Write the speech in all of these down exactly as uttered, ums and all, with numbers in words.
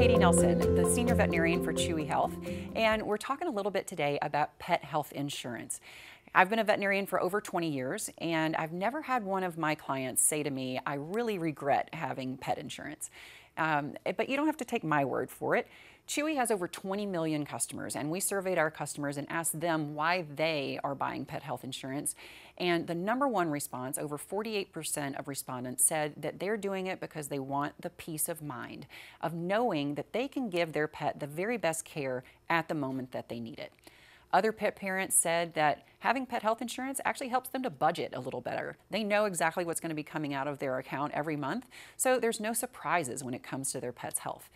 Katy Nelson, the senior veterinarian for Chewy Health, and we're talking a little bit today about pet health insurance. I've been a veterinarian for over twenty years, and I've never had one of my clients say to me, I really regret having pet insurance. Um, but you don't have to take my word for it. Chewy has over twenty million customers, and we surveyed our customers and asked them why they are buying pet health insurance. And the number one response, over forty-eight percent of respondents said that they're doing it because they want the peace of mind of knowing that they can give their pet the very best care at the moment that they need it. Other pet parents said that having pet health insurance actually helps them to budget a little better. They know exactly what's going to be coming out of their account every month, so there's no surprises when it comes to their pet's health.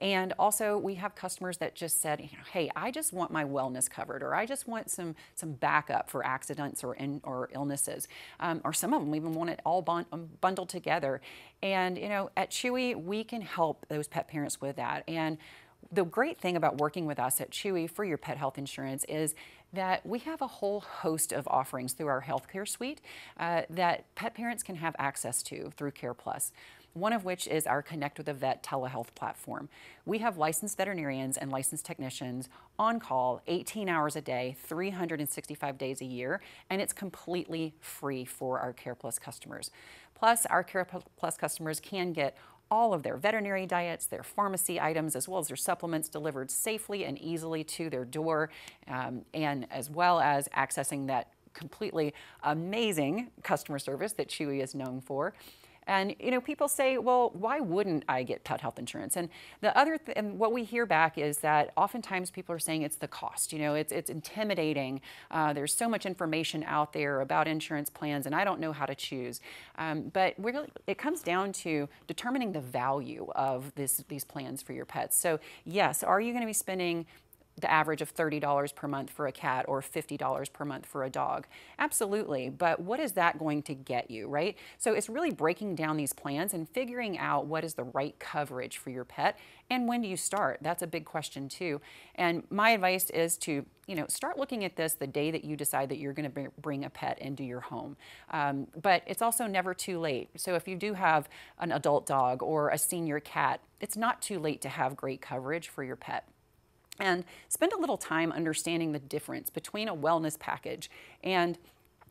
And also, we have customers that just said, you know, hey, I just want my wellness covered, or I just want some, some backup for accidents or, in, or illnesses. Um, or some of them even want it all bond, um, bundled together. And, you know, at Chewy, we can help those pet parents with that. And the great thing about working with us at Chewy for your pet health insurance is that we have a whole host of offerings through our healthcare suite uh, that pet parents can have access to through CarePlus. One of which is our Connect with a Vet telehealth platform. We have licensed veterinarians and licensed technicians on call eighteen hours a day, three hundred sixty-five days a year, and it's completely free for our CarePlus customers. Plus, our CarePlus customers can get all of their veterinary diets, their pharmacy items, as well as their supplements delivered safely and easily to their door, um, and as well as accessing that completely amazing customer service that Chewy is known for. And, you know, people say, well, why wouldn't I get pet health insurance? And the other th and what we hear back is that oftentimes people are saying it's the cost. You know, it's, it's intimidating. Uh, there's so much information out there about insurance plans, and I don't know how to choose. Um, but we're, it comes down to determining the value of this, these plans for your pets. So, yes, are you going to be spending the average of thirty dollars per month for a cat or fifty dollars per month for a dog? Absolutely, but what is that going to get you, right? So it's really breaking down these plans and figuring out what is the right coverage for your pet, and when do you start? That's a big question too. And my advice is to, you know, start looking at this the day that you decide that you're going to bring a pet into your home. Um, but it's also never too late. So if you do have an adult dog or a senior cat, it's not too late to have great coverage for your pet. And spend a little time understanding the difference between a wellness package and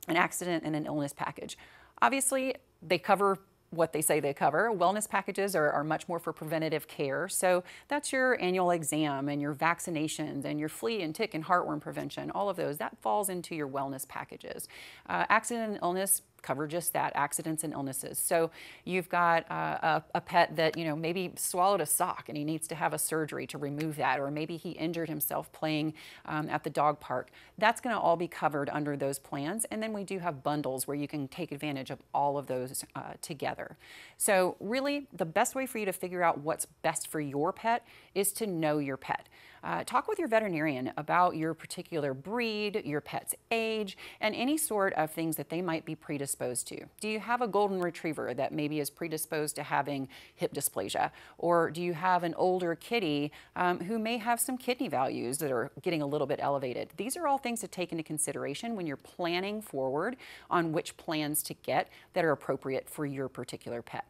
an accident and an illness package. Obviously, they cover what they say they cover. Wellness packages are, are much more for preventative care. So that's your annual exam and your vaccinations and your flea and tick and heartworm prevention, all of those. That falls into your wellness packages. Uh, accident and illness cover just that, accidents and illnesses. So you've got uh, a, a pet that, you know, maybe swallowed a sock and he needs to have a surgery to remove that, or maybe he injured himself playing um, at the dog park. That's going to all be covered under those plans. And then we do have bundles where you can take advantage of all of those uh, together. So really, the best way for you to figure out what's best for your pet is to know your pet. Uh, talk with your veterinarian about your particular breed, your pet's age, and any sort of things that they might be predisposed Predisposed to. Do you have a golden retriever that maybe is predisposed to having hip dysplasia? Or do you have an older kitty um, who may have some kidney values that are getting a little bit elevated? These are all things to take into consideration when you're planning forward on which plans to get that are appropriate for your particular pet.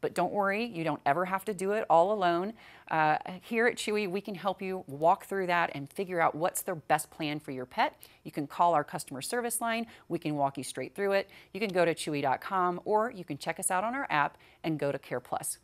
But don't worry, you don't ever have to do it all alone. Uh, here at Chewy, we can help you walk through that and figure out what's the best plan for your pet. You can call our customer service line. We can walk you straight through it. You can go to chewy dot com, or you can check us out on our app and go to CarePlus.